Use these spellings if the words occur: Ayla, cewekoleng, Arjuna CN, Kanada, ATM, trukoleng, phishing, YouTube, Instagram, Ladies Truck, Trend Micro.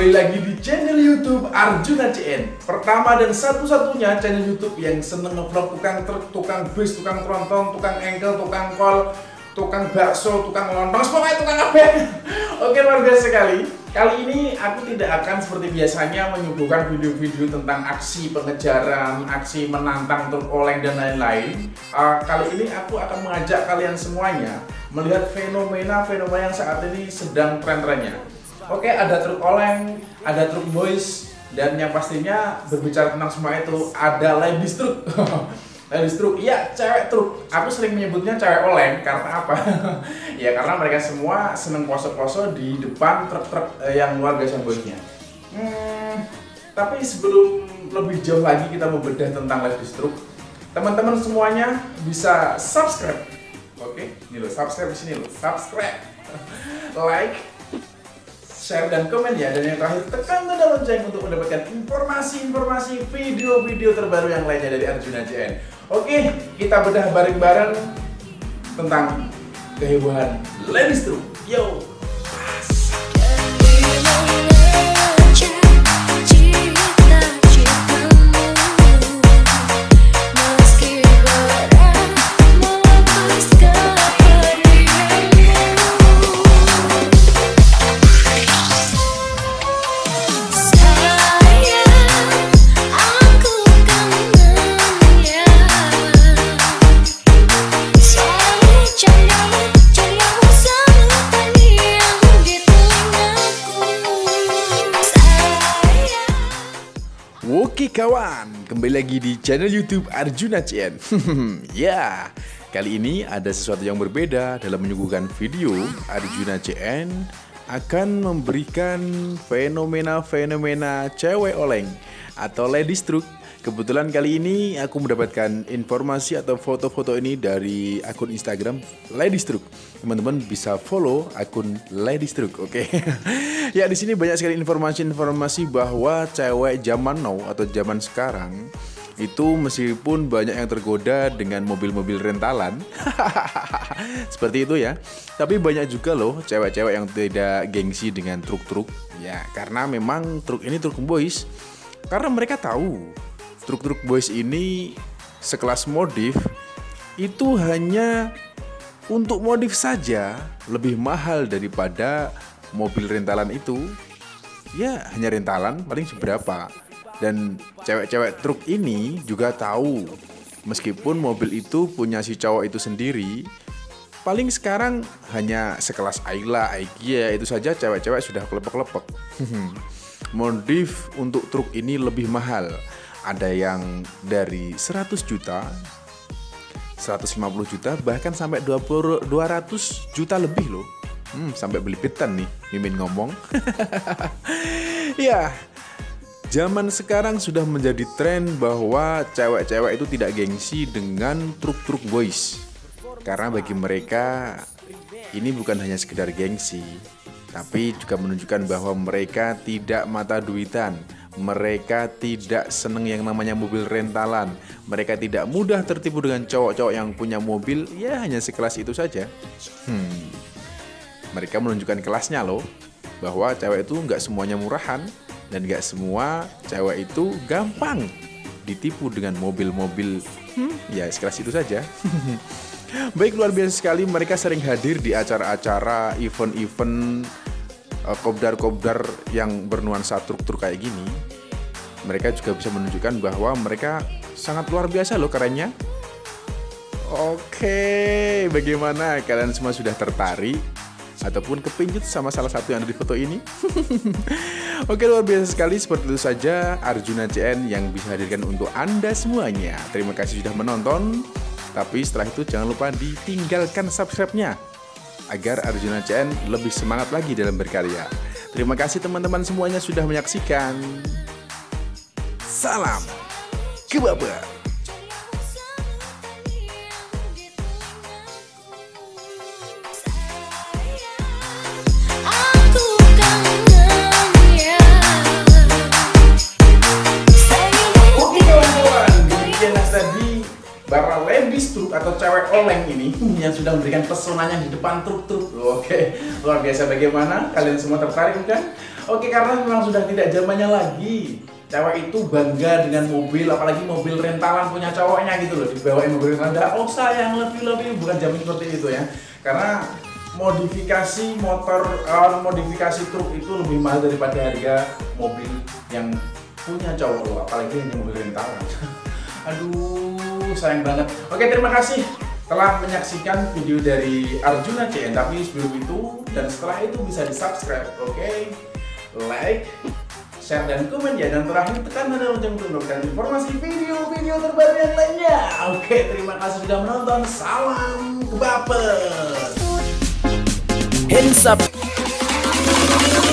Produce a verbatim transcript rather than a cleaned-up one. kembali lagi di channel YouTube Arjuna C N. Pertama dan satu-satunya channel YouTube yang seneng ngevlog tukang truk, tukang bis, tukang tronton, tukang engkel, tukang kol, tukang bakso, tukang lontong, semuanya tukang apa? Oke, luar biasa sekali. Kali ini aku tidak akan seperti biasanya menyuguhkan video-video tentang aksi pengejaran, aksi menantang truk oleng dan lain-lain. uh, Kali ini aku akan mengajak kalian semuanya melihat fenomena-fenomena yang saat ini sedang tren-trennya. Oke, ada truk oleng, ada truk boys, dan yang pastinya berbicara tentang semua itu ada ladies truck. Ladies truck, iya cewek truk. Aku sering menyebutnya cewek oleng karena apa? Ya karena mereka semua seneng poso-poso di depan truk-truk yang luar biasa boysnya. Hmm, tapi sebelum lebih jauh lagi kita membedah tentang ladies truck, teman-teman semuanya bisa subscribe. Oke, ini loh subscribe di sini loh, subscribe, like, share dan komen ya, dan yang terakhir tekan tanda lonceng untuk mendapatkan informasi-informasi video-video terbaru yang lainnya dari Arjuna C N. Oke, kita bedah bareng-bareng tentang kehebohan Ladies Truck. Yo. Oke kawan, kembali lagi di channel YouTube Arjuna C N. Ya, kali ini ada sesuatu yang berbeda dalam menyuguhkan video. Arjuna C N akan memberikan fenomena-fenomena cewek oleng atau ladies truck. Kebetulan kali ini aku mendapatkan informasi atau foto-foto ini dari akun Instagram Ladies Truck. Teman-teman bisa follow akun Ladies Truck, oke? Ya, di sini banyak sekali informasi-informasi bahwa cewek zaman now atau zaman sekarang itu meskipun banyak yang tergoda dengan mobil-mobil rentalan seperti itu ya, tapi banyak juga loh cewek-cewek yang tidak gengsi dengan truk-truk ya, karena memang truk ini truk boys, karena mereka tahu truk-truk boys ini sekelas modif itu hanya untuk modif saja lebih mahal daripada mobil rentalan itu ya, hanya rentalan paling seberapa. Dan cewek-cewek truk ini juga tahu meskipun mobil itu punya si cowok itu sendiri, paling sekarang hanya sekelas Ayla, Aigia, itu saja cewek-cewek sudah kelepek-kelepek. Modif untuk truk ini lebih mahal, ada yang dari seratus juta, seratus lima puluh juta, bahkan sampai dua ratus juta lebih loh. Hmm, sampai belipitan nih mimin ngomong. Ya, zaman sekarang sudah menjadi tren bahwa cewek-cewek itu tidak gengsi dengan truk-truk boys, karena bagi mereka ini bukan hanya sekedar gengsi, tapi juga menunjukkan bahwa mereka tidak mata duitan. Mereka tidak seneng yang namanya mobil rentalan. Mereka tidak mudah tertipu dengan cowok-cowok yang punya mobil ya hanya sekelas itu saja. Hmm. Mereka menunjukkan kelasnya loh, bahwa cewek itu nggak semuanya murahan dan nggak semua cewek itu gampang ditipu dengan mobil-mobil hmm, ya sekelas itu saja. Baik, luar biasa sekali mereka sering hadir di acara-acara, event-event, kopdar-kopdar yang bernuansa truk-truk kayak gini. Mereka juga bisa menunjukkan bahwa mereka sangat luar biasa loh kerennya. Oke, bagaimana kalian semua sudah tertarik ataupun kepincut sama salah satu yang ada di foto ini? Oke, luar biasa sekali. Seperti itu saja Arjuna C N yang bisa hadirkan untuk Anda semuanya. Terima kasih sudah menonton. Tapi setelah itu jangan lupa ditinggalkan subscribe-nya agar Arjuna C N lebih semangat lagi dalam berkarya. Terima kasih teman-teman semuanya sudah menyaksikan. Salam kebabar. Para ladies truck atau cewek truk oleng ini yang sudah memberikan pesonanya di depan truk-truk. Oke, luar biasa. Bagaimana? Kalian semua tertarik bukan? Oke, karena memang sudah tidak zamannya lagi cewek itu bangga dengan mobil, apalagi mobil rentalan punya cowoknya gitu loh, dibawain mobil rentalan. Oh sayang, lebih-lebih, bukan jamin seperti itu ya. Karena modifikasi motor, uh, modifikasi truk itu lebih mahal daripada harga mobil yang punya cowok loh, apalagi yang mobil rentalan. Aduh, sayang banget. Oke, terima kasih telah menyaksikan video dari Arjuna C N. Tapi sebelum itu dan setelah itu bisa di subscribe, oke? Okay? Like, share, dan komen ya. Dan terakhir tekan tanda lonceng untuk mendapatkan informasi video-video terbaru yang lainnya. Oke, okay, terima kasih sudah menonton. Salam kebaper. Hands up.